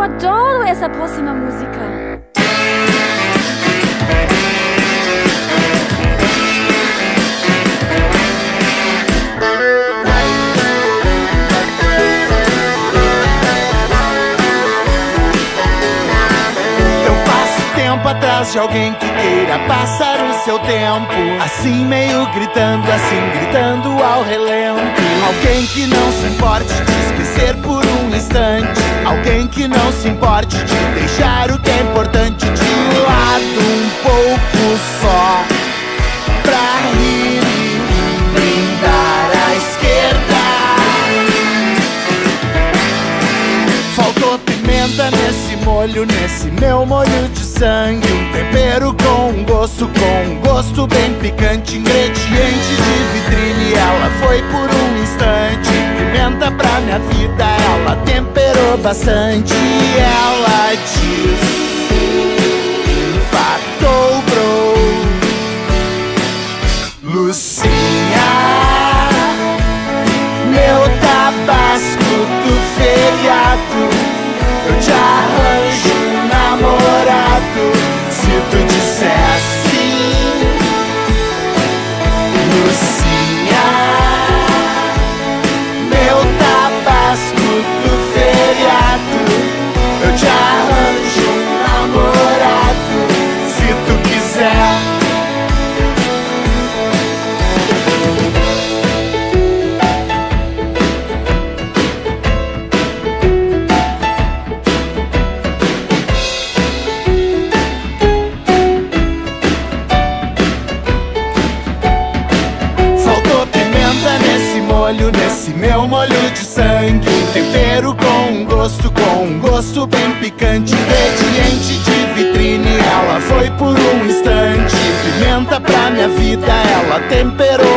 Eu adoro essa próxima música. Atrás de alguém que queira passar o seu tempo, assim meio gritando, assim gritando ao relento. Alguém que não se importe de esquecer por um instante, alguém que não se importe de deixar o que é importante de lado um pouco só, pra rir e brindar à esquerda. Faltou pimenta nesse molho, nesse meu molho de sangue, um tempero com um gosto bem picante. Ingrediente de vitrine, ela foi por um instante. Pimenta pra minha vida, ela temperou bastante. Ela diz, empatou, bro. Lucinha, meu tabasco do feriado, eu te arranjo um namorado se tu disser sim. Lucinha, meu tabasco do feriado, eu te arranjo um namorado se tu quiser. Nesse meu molho de sangue, um tempero com um gosto bem picante. Ingrediente de vitrine, ela foi por um instante. Pimenta pra minha vida, ela temperou